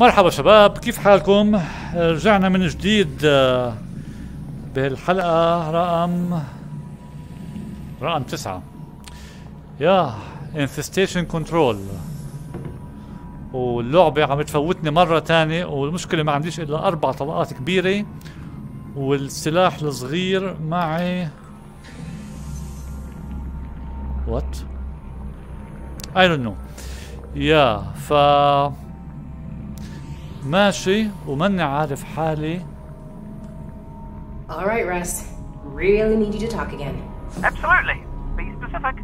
مرحبا شباب، كيف حالكم؟ رجعنا من جديد بهالحلقة رقم 9 يا انفستيشن كنترول. واللعبة عم تفوتني مرة تانية، والمشكلة ما عنديش الا 4 طلقات كبيرة والسلاح الصغير معي. وات؟ I don't know. يا ماشي وماني عارف حالي. All right, Russ. Really need you to talk again. Absolutely. Be specific.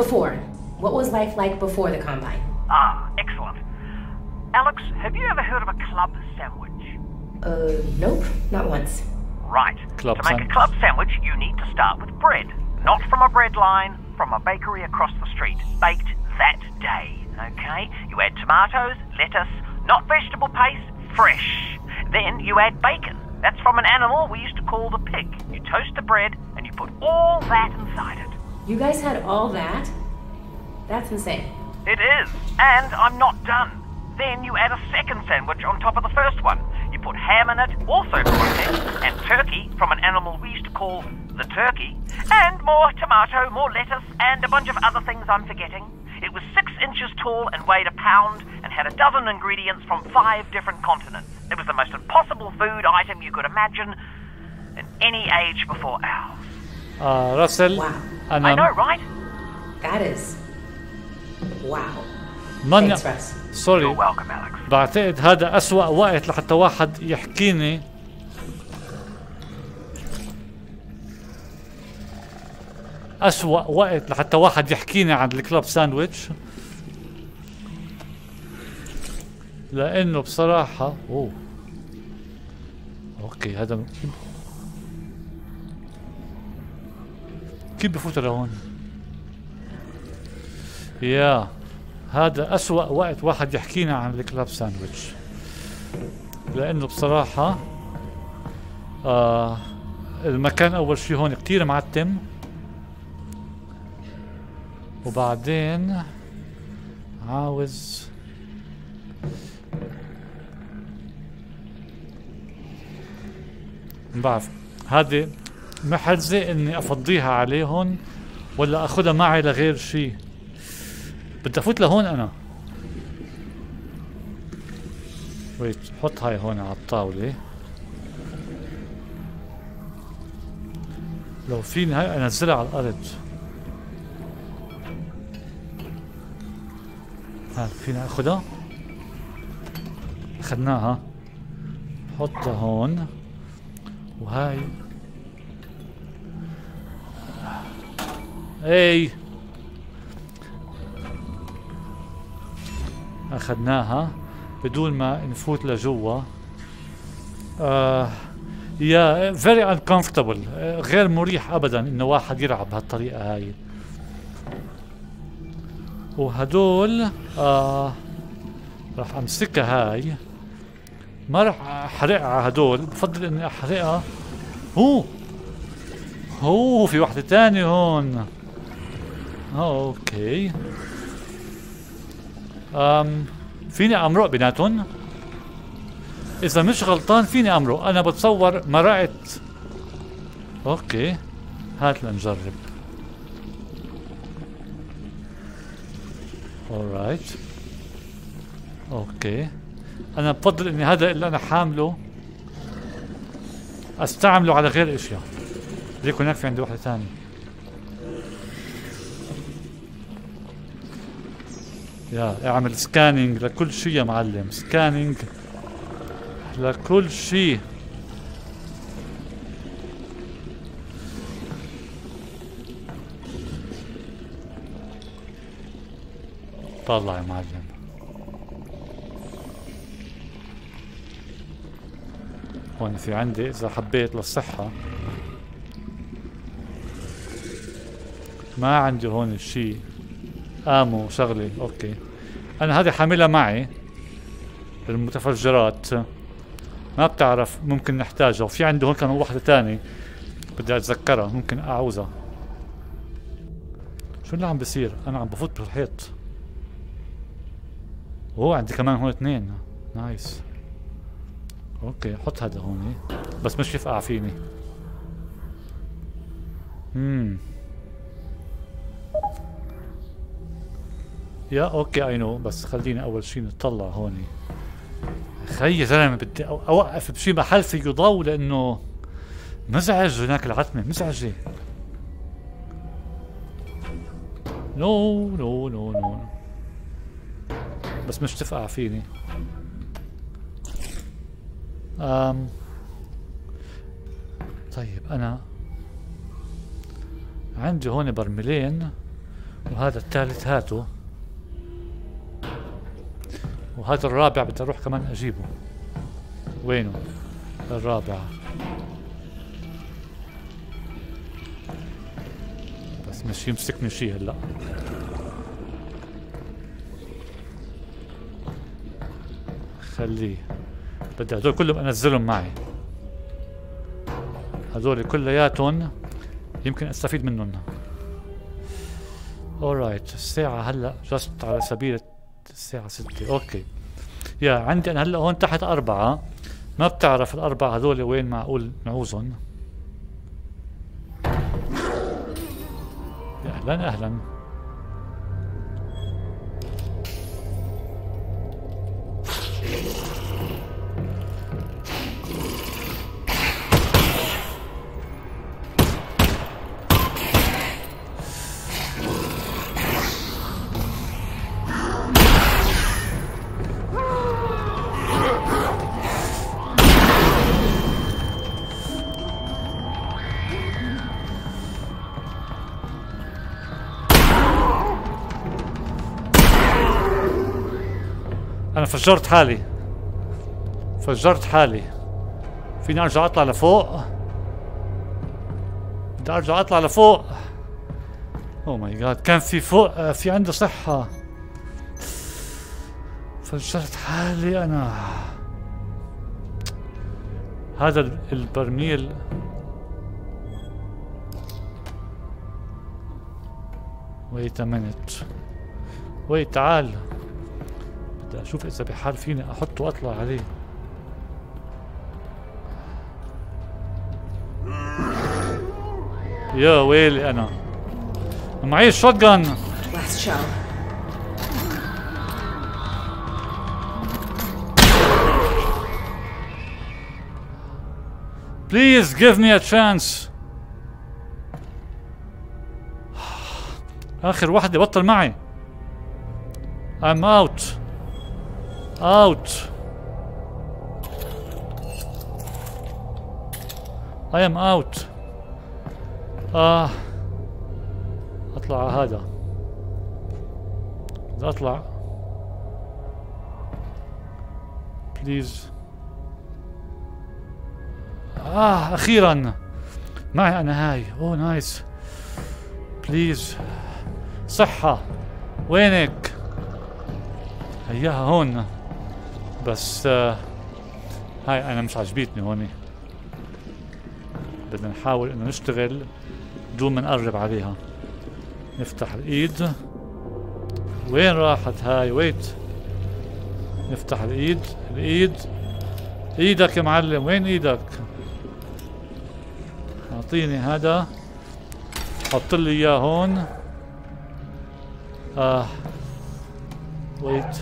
Before. What was life like before the Combine? Ah, excellent. Alex, have you ever heard of a club sandwich? Nope, not once. Right. Club to make sandwich. A club sandwich, you need to start with bread. Not from a bread line, from a bakery across the street. Baked that day. Okay, you add tomatoes, lettuce, not vegetable paste, fresh. Then you add bacon. That's from an animal we used to call the pig. You toast the bread and you put all that inside it. You guys had all that? That's insane. It is, and I'm not done. Then you add a second sandwich on top of the first one. You put ham in it, also sausage, and turkey from an animal we used to call the turkey, and more tomato, more lettuce, and a bunch of other things I'm forgetting. It was 6 inches tall and weighed a pound and had a dozen ingredients from 5 different continents. It was the most impossible food item you could imagine in any age before ours. Russell. Wow. I know, right? That is. Wow. Thanks, Russ. Sorry. You're welcome, Alex. بعتقد هذا أسوأ وقت لحتى واحد يحكيني. أسوأ وقت لحتى واحد يحكيني عن الكلاب ساندويتش، لأنه بصراحة أوه أوكي هذا كيف بفوت لهون؟ يا هذا أسوأ وقت واحد يحكينا عن الكلاب ساندويتش، لأنه بصراحة المكان أول شي هون كتير معتم، وبعدين عاوز ما بعرف هذه محرزة اني افضيها عليهم ولا اخذها معي لغير شيء. بدي افوت لهون انا. ويت حط هاي هون على الطاولة. لو فيني هاي انزلها على الارض. ها فينا ناخذها؟ اخذناها، حطها هون، وهاي اي اخذناها بدون ما نفوت لجوا. يا فيري انكمفتبل، غير مريح ابدا انه واحد يلعب بهالطريقة هاي. وهدول راح امسكها هاي، ما راح احرقها على هدول، بفضل اني احرقها. هو في وحدة تانية هون. اوكي فيني امرق بيناتهم اذا مش غلطان، فيني امرق انا بتصور مرقت. اوكي هات لنجرب. alright اوكي انا بفضل اني هذا اللي انا حامله استعمله على غير اشياء. ليك هناك في عندي وحده ثانيه. يا اعمل سكاننج لكل شيء يا معلم، سكاننج لكل شيء. طلع يا معلم. هون في عندي إذا حبيت للصحة. ما عندي هون الشيء. آمو شغلي، أوكي. أنا هذه حاملها معي. المتفجرات. ما بتعرف ممكن نحتاجها، وفي عندي هون كان وحدة تاني. بدي أتذكرها، ممكن أعوزها. شو اللي عم بصير؟ أنا عم بفوت بالحيط. اوه عندي كمان هون اثنين. نايس. اوكي حط هذا هون بس مش يفقع فيني. يا اوكي اي نو، بس خليني اول شيء نطلع هون. خي يا زلمه بدي اوقف بشي محل فيه ضوء لانه مزعج هناك، العتمه مزعجه. نو نو نو نو بس مش تفقع فيني. طيب انا عندي هون برميلين وهذا الثالث هاته، وهذا الرابع بدي اروح كمان اجيبه. وينه الرابع؟ بس مش يمسكني شيء هلا. خليه، بدي هذول كلهم انزلهم معي، هذول كلياتهم يمكن استفيد منهم. اورايت الساعة هلا جست على سبيل الساعة 6. اوكي يا عندي انا هلا هون تحت 4، ما بتعرف الاربعة هذول وين معقول نعوزهم. يا اهلا اهلا. فجرت حالي فجرت حالي. فيني ارجع اطلع لفوق؟ بدي ارجع اطلع لفوق. اوه ماي جاد، كان في فوق في عنده صحة. فجرت حالي انا. هذا البرميل ويت ا مينيت، ويت تعال بدي اشوف اذا بحال فيني احطه واطلع عليه. يا ويلي انا معي الشوت جان. بليز جيف مي ا تشانس. اخر وحده بطل معي. I'm out. Out. I am out. اطلع على هذا. بدي اطلع. بليز. اخيرا معي انا هاي. اوه نايس. بليز صحة، وينك؟ هياها هون. بس هاي انا مش عجبتني هون. بدنا نحاول انه نشتغل بدون ما نقرب عليها. نفتح الايد. وين راحت هاي؟ ويت. نفتح الايد. الايد، ايدك يا معلم، وين ايدك؟ اعطيني هذا، حط لي اياه هون. ويت،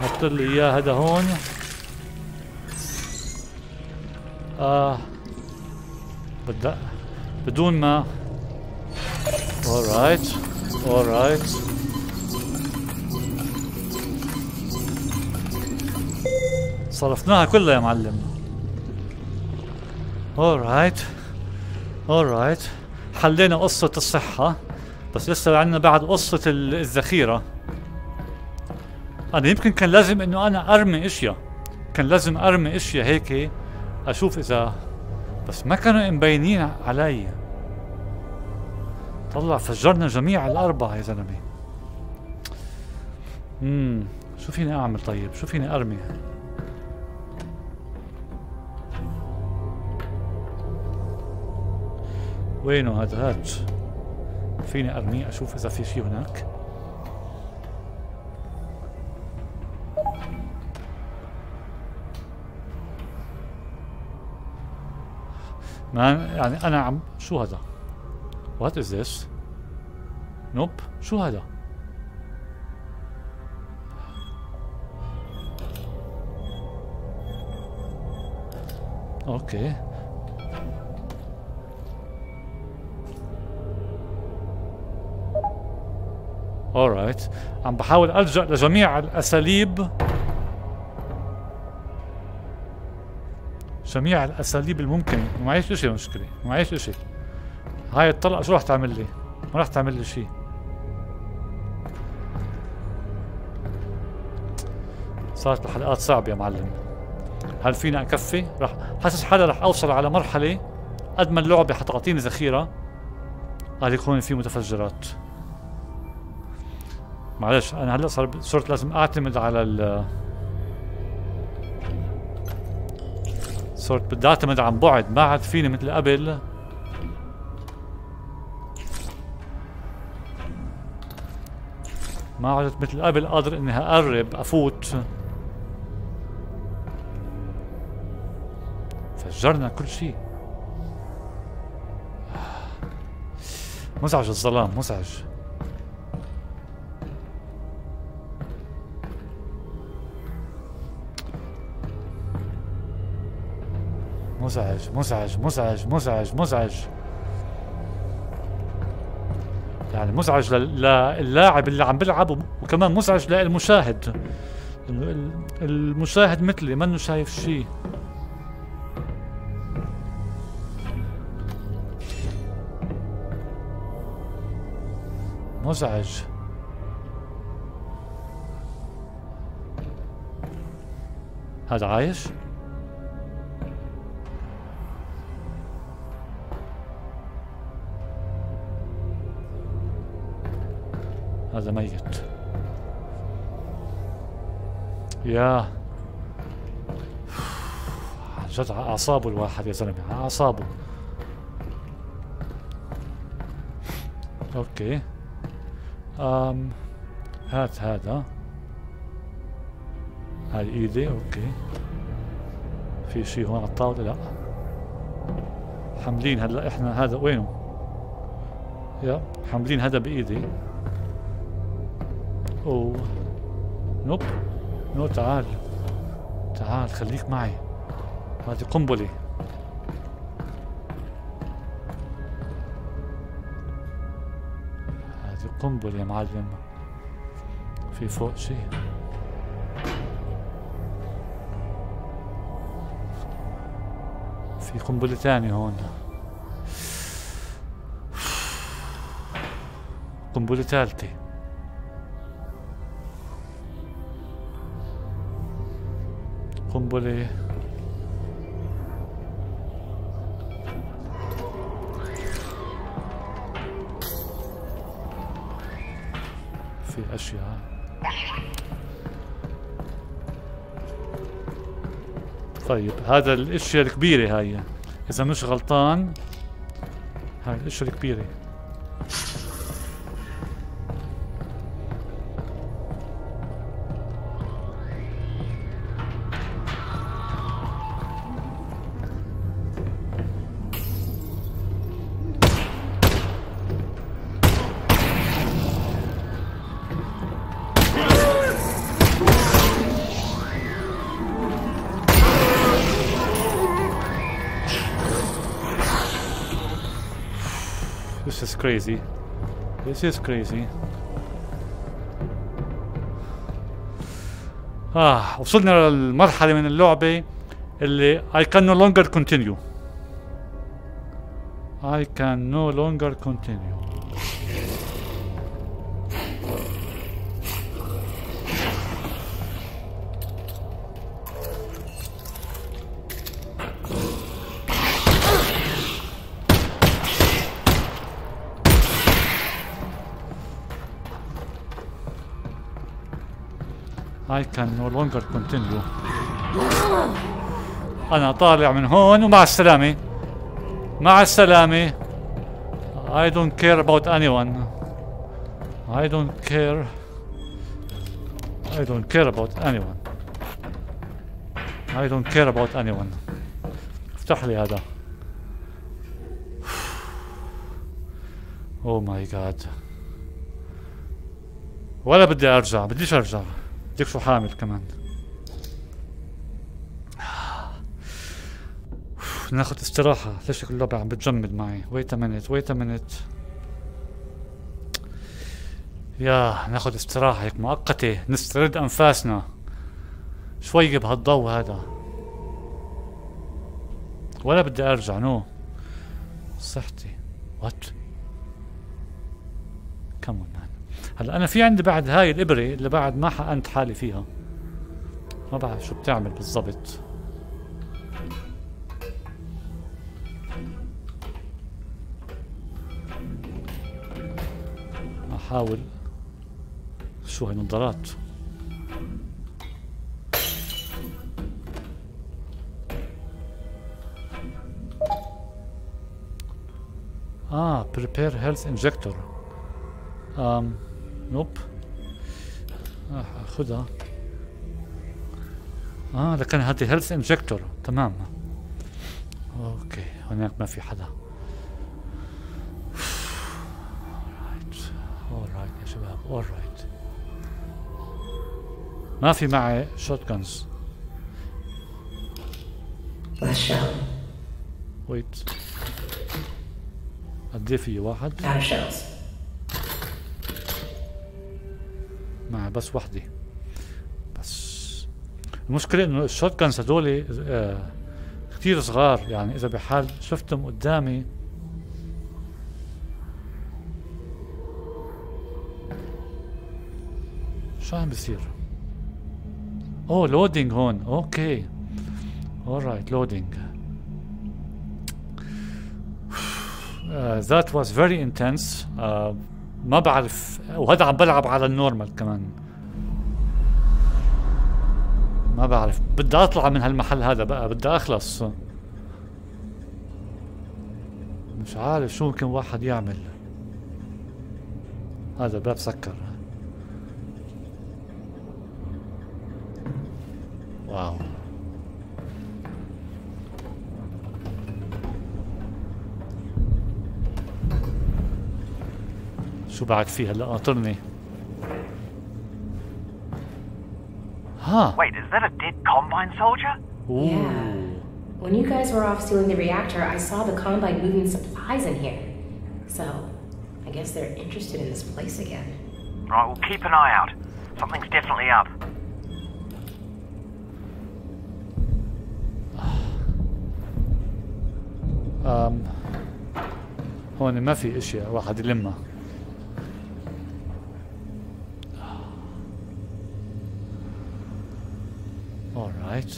حط لي اياه هذا هون. بدي بدون ما. اورايت اورايت. صرفناها كلها يا معلم. اورايت اورايت، حلينا قصة الصحة، بس لسه عندنا بعد قصة الذخيرة. أنا يمكن كان لازم إنه أنا أرمي أشياء، كان لازم أرمي أشياء هيك أشوف إذا، بس ما كانوا مبينين علي. طلع فجرنا جميع الأربعة يا زلمة. شو فيني أعمل طيب؟ شو فيني أرمي؟ وينه هذا؟ هات. فيني أرميه أشوف إذا في شيء هناك. ما يعني انا عم شو هذا؟ وات از ذس؟ نوب، شو هذا؟ اوكي alright. عم بحاول ألجأ لجميع الأساليب، جميع الأساليب الممكنة. معيش إشي مشكلة، معيش إشي. هاي الطلقة شو رح تعمل لي؟ ما رح تعمل لي شي. صارت الحلقات صعبة يا معلم. هل فينا أكفي؟ رح حاسس حالي رح أوصل على مرحلة قد ما اللعبة حتعطيني ذخيرة قال يكون في متفجرات. معلش انا هلا صرت لازم اعتمد على ال صرت بدي اعتمد عن بعد، ما عاد فيني مثل قبل قادر اني اقرب افوت. فجرنا كل شيء. مزعج الظلام، مزعج. مزعج مزعج مزعج مزعج مزعج يعني مزعج للاعب اللي عم بلعب، وكمان مزعج للمشاهد. المشاهد مثلي منه شايف شيء. مزعج. هذا عايش؟ هذا ميت. يا عن جد على اعصابه الواحد يا زلمه، على اعصابه. اوكي هات هذا، هاي ايدي. اوكي في شيء هون على الطاوله؟ لا حاملين هلا احنا هذا وينه؟ يا حاملين هذا بايدي. أوه نوب نو، تعال تعال خليك معي. هذه قنبلة. هذه قنبلة يا معلم. في فوق شيء. في قنبلة ثانية هون. قنبلة ثالثة. قنبلة. في أشياء. طيب هذا الأشياء الكبيرة هاي إذا مش غلطان، هاي الأشياء الكبيرة. Crazy. This is crazy. وصلنا للمرحلة من اللعبة اللي I can no longer continue. I can no longer continue. I can no longer continue. أنا طالع من هون ومع السلامة. مع السلامة. I don't care about anyone. I don't care. I don't care about anyone. I don't care about anyone. افتح لي هذا. اوه ماي جاد. ولا بدي ارجع، بديش ارجع. بديك شو حامل كمان. ناخذ استراحة، ليش كل اللعبة عم بتجمد معي؟ ويت ا مينيت، ويت ا مينيت. ياه ناخذ استراحة هيك مؤقتة، نسترد أنفاسنا. شوي بهالضوء هذا. ولا بدي ارجع نو. صحتي. وات؟ كمون مان. هلا أنا في عندي بعد هاي الإبرة اللي بعد ما حقنت حالي فيها. ما بعرف شو بتعمل بالضبط. حاول شو هي نظارات prepare health injector نوب خدها لكن هذه هيلث انجكتور تمام اوكي هناك ما في حدا alright ما في معي shotguns wait قديه فيه واحد معي بس وحدة بس المشكلة انه الشوتجنز هدول كتير صغار يعني اذا بحال شفتهم قدامي شو عم بيصير؟ اوه لودينج هون، اوكي. alright لودينج. That was very intense. ما بعرف وهذا عم بلعب على النورمال كمان. ما بعرف، بدي اطلع من هالمحل هذا بقى، بدي اخلص. مش عارف شو ممكن واحد يعمل. هذا باب سكر. واو شو بعد في هلا قاطرني ها Wait, is that a dead Combine soldier? Yeah. When you guys were off sealing the reactor, I saw the Combine moving supplies in here. So, I guess they're interested in this place again. Right, well keep an eye out. Something's definitely up. هون ما في اشياء واحد يلمها alright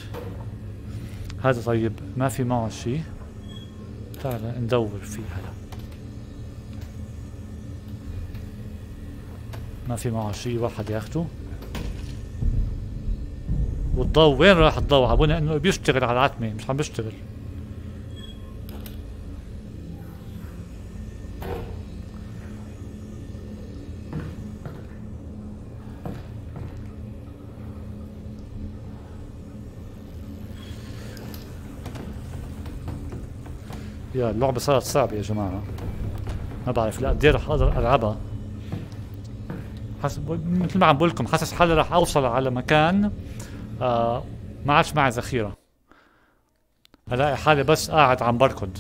هذا طيب ما في معه شيء تعال ندور فيه هلا ما في معه شيء واحد ياخده والضوء وين راح الضوء عبونا انه بيشتغل على العتمة مش عم بيشتغل يا اللعبة صارت صعبة يا جماعة ما بعرف لا قديه رح اقدر العبها حس مثل ما عم بقول لكم حاسس حالي رح اوصل على مكان ما عادش معي ذخيرة الاقي حالي بس قاعد عم بركض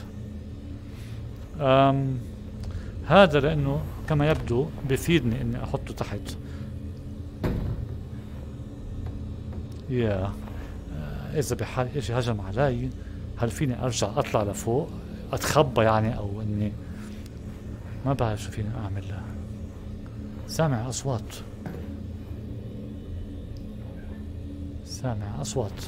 هذا لانه كما يبدو بفيدني اني احطه تحت يا اذا بحال اشي هجم علي هل فيني ارجع اطلع لفوق اتخبى يعني او اني ما بعرف شو فيني اعمل سامع اصوات سامع اصوات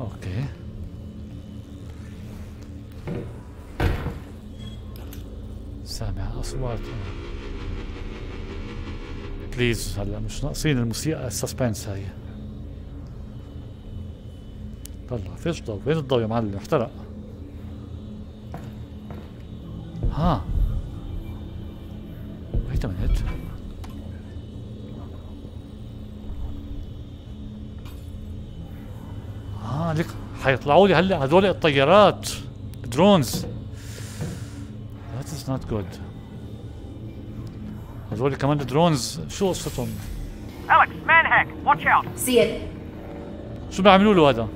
اوكي سامع اصوات بليز هلا مش ناقصين الموسيقى السسبنس هاي طلع فيش ضوء وين الضوء يا معلم احترق ها ويت ا مينيت لك حيطلعوا لي هلا هذول الطيارات درونز. That is not good. هذول كمان درونز شو قصتهم؟ Alex, Manhack, watch out. See it. شو بيعملوا له هذا؟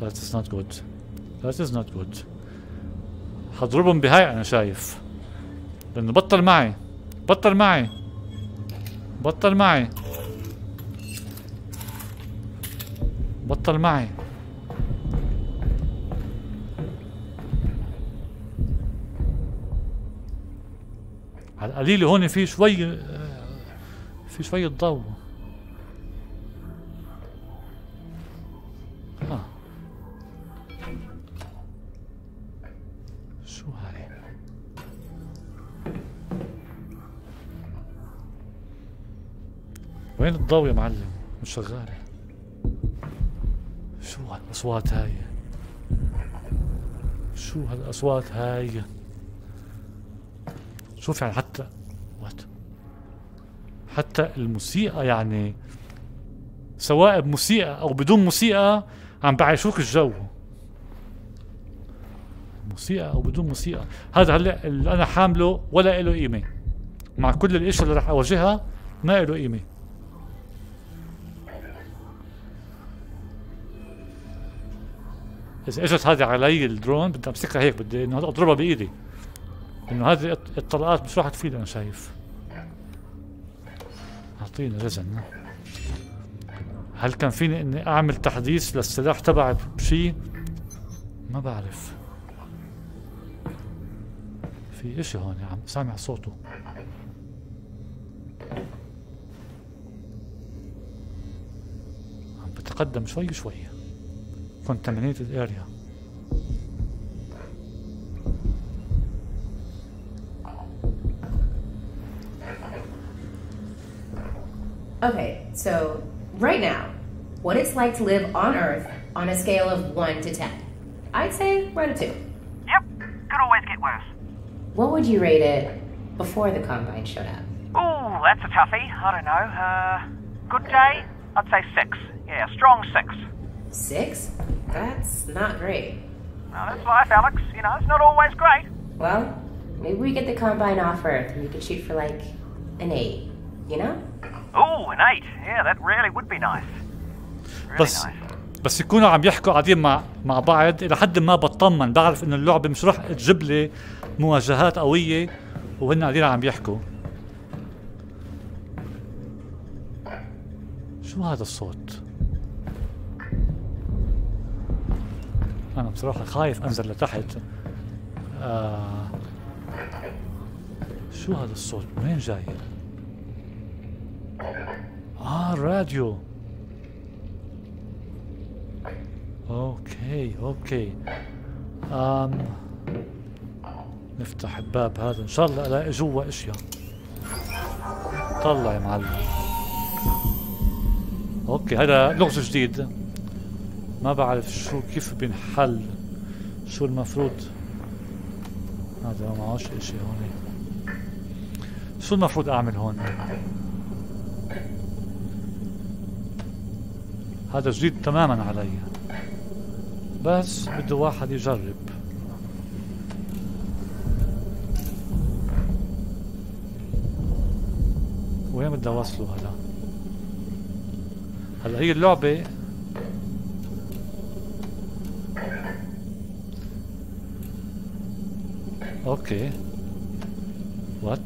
That is not good. That is not good. حضربهم بهاي أنا شايف. لأنه بطل معي. بطل معي. بطل معي. بطل معي. على القليل هون في شوي ضوء. وين الضوء يا معلم؟ مش شغالة. شو هالاصوات هاي؟ شو هالاصوات هاي؟ شوف يعني حتى الموسيقى يعني سواء بموسيقى او بدون موسيقى عم بعيشوك الجو. موسيقى او بدون موسيقى، هذا هلا اللي انا حامله ولا له قيمة. مع كل الاشياء اللي راح اواجهها ما له قيمة. إذا اجت هذه علي الدرون بدي امسكها هيك، بدي انه اضربها بايدي، انه هذه الطلقات مش راح تفيد. انا شايف اعطينا رزن. هل كان فيني اني اعمل تحديث للسلاح تبعي بشيء؟ ما بعرف. في اشي هون عم سامع صوته. عم بتقدم شوي شوي. Contaminated area. Okay, so right now, what it's like to live on Earth on a scale of 1 to 10. I'd say right at 2. Yep, could always get worse. What would you rate it before the Combine showed up? Oh, that's a toughie. I don't know. Good day? I'd say 6. Yeah, strong 6. 6? That's not great. Well, that's life, Alex. You know, it's not always great. Well, maybe we get the Combine off Earth and we could shoot for, like, an 8, you know? Oh, an 8. Yeah, that really would be nice. Really nice. بس يكونوا عم يحكوا قاعدين مع بعض إلى حد ما بطمن، بعرف إنه اللعبة مش رح تجيب لي مواجهات قوية وهن قاعدين عم يحكوا. شو هذا الصوت؟ أنا بصراحة خايف أنزل لتحت. شو هذا الصوت؟ من وين جاي؟ راديو. أوكي. نفتح الباب هذا، إن شاء الله ألاقي جوا أشياء. طلع يا معلم. أوكي، هذا لغز جديد. ما بعرف كيف بينحل، شو المفروض. هذا ما معوش اشي هون. شو المفروض اعمل هون؟ هذا جديد تماما علي، بس بده واحد يجرب. وين بدي اوصله هلا؟ هلا هي اللعبة اوكي. وات؟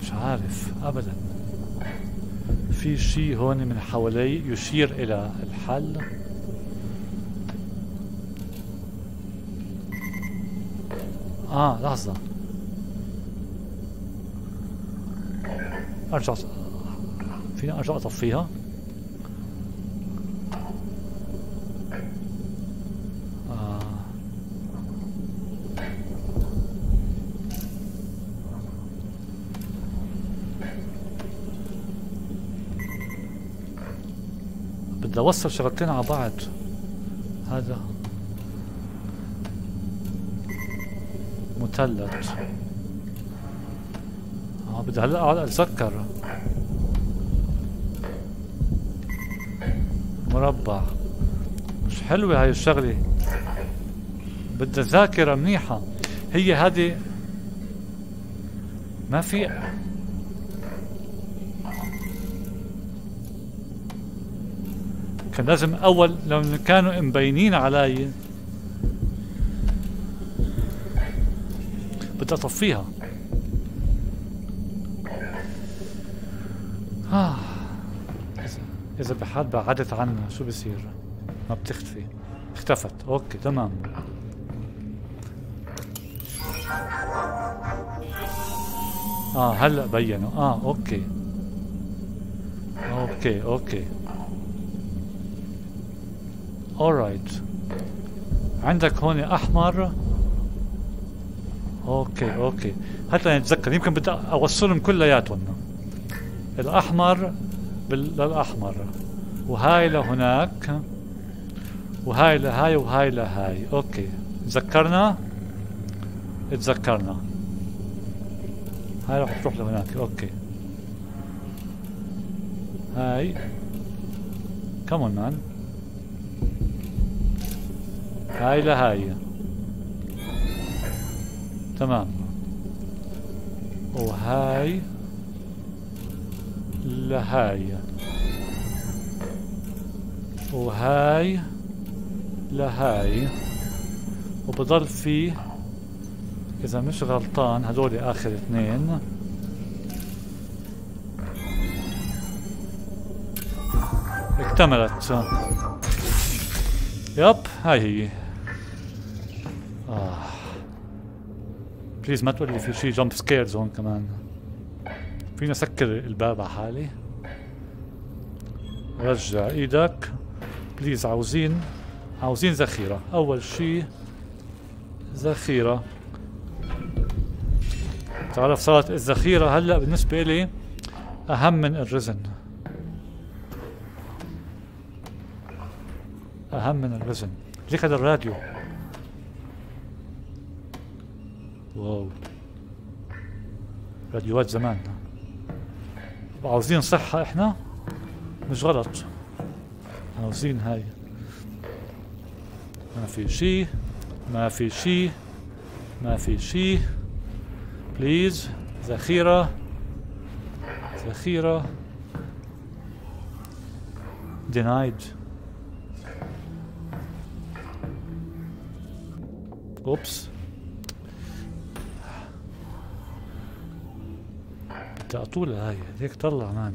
مش عارف ابدا. في شيء هون من حوالي يشير الى الحل. لحظة، ارجع. فيني ارجع اطفيها؟ ده وصل شغلتين على بعض. هذا مثلث. بدي هلا اقعد اتذكر. مربع. مش حلوة هاي الشغلة. بدها ذاكرة منيحة. هي هذه ما في. كان لازم اول لو كانوا مبينين علي بدي اطفيها. اذا بحال بعدت عنها شو بصير؟ ما بتختفي. اختفت. اوكي تمام. هلا بينوا. اوكي اوكي اوكي alright. عندك هون احمر. اوكي اوكي هات لي اتذكر. يمكن بدي اوصلهم كلياتهم. الاحمر للاحمر، وهاي لهناك، وهاي لهاي، وهاي لهاي. اوكي تذكرنا تذكرنا. هاي رح تروح لهناك. اوكي هاي كمان مان. هاي لهاي تمام. وهاي لهاي، وهاي لهاي. وبضل في إذا مش غلطان هدول آخر اثنين. اكتملت. يب هاي هي. بليز ما تقول لي في شي جمب سكيرز هون كمان. فينا سكر الباب على حالي. رجع ايدك بليز. عاوزين ذخيرة. أول شي ذخيرة. تعرف صارت الذخيرة هلا بالنسبة لي أهم من الرزن. أهم من الرزن. ليك هذا الراديو. واو راديوات زمان. عاوزين صحة احنا مش غلط. عاوزين هاي. ما في شي ما في شي ما في شي. بليز ذخيرة ذخيرة. denied. اوبس بدي اطولها هاي. ليك طلع مان.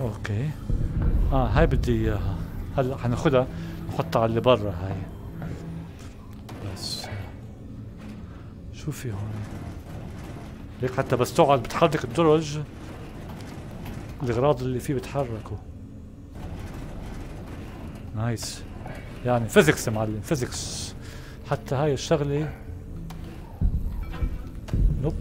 اوكي هاي بدي اياها. هلا حناخدها نحطها على اللي برا هاي. بس شو في هون؟ ليك حتى بس تقعد بتحرك الدرج الاغراض اللي فيه بتحركوا. نايس. يعني فيزكس يا معلم فيزكس. حتى هاي الشغلة. نوب.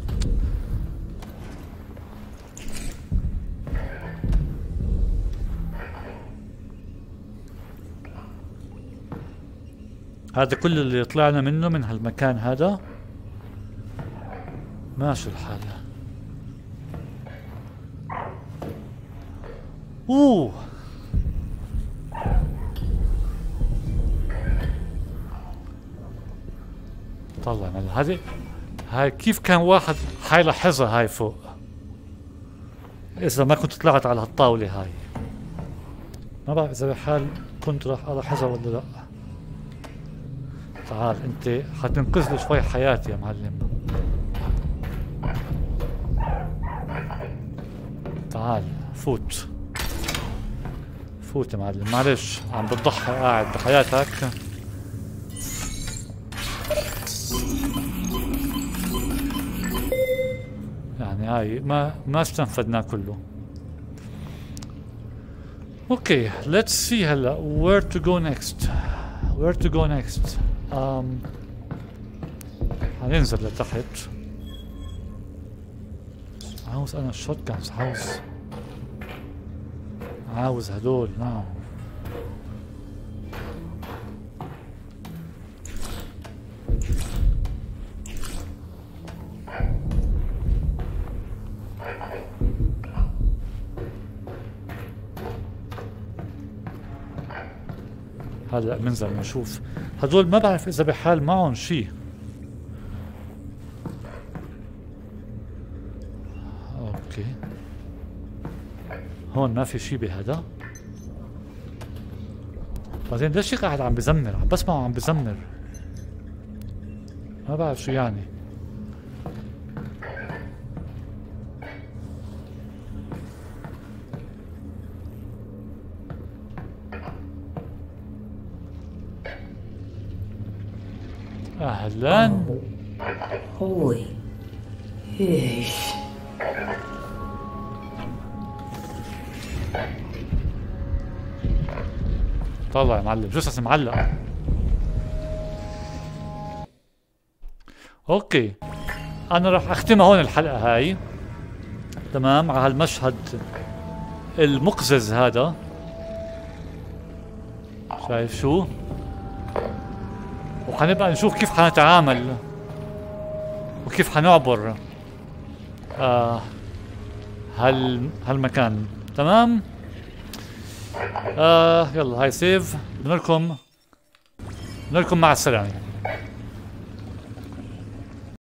هذا كل اللي طلعنا منه من هالمكان هذا. ماشي الحال. اوه طلعنا هذه. هاي كيف كان واحد حيلاحظها هاي فوق اذا ما كنت طلعت على هالطاولة هاي؟ ما بعرف اذا بحال كنت راح الاحظها ولا لا. تعال انت حتنقذ لي شوي حياتي يا معلم. تعال فوت فوت يا معلم. معلش عم بتضحي قاعد بحياتك. يعني هاي ما استنفدناه كله. اوكي ليتس سي هلا وير تو جو نيكست. وير تو جو نيكست. حننزل لتحت. عاوز انا الشوت جانز، عاوز هدول. نعم هلا بنزل بنشوف هدول، ما بعرف اذا بحال معهم شيء. اوكي هون ما في شيء بهذا. بعدين ليش قاعد عم بزمر؟ عم بسمعه عم بزمر، ما بعرف شو يعني. اهلا. هوي ايش طلع يا معلم؟ جثث معلقة. اوكي انا راح اختمها هون الحلقة هاي، تمام، على هالمشهد المقزز هذا. شايف شو؟ وحنبقى نشوف كيف حنتعامل وكيف حنعبر هالمكان. تمام؟ يلا هاي سيف. بنركم مع السلامة.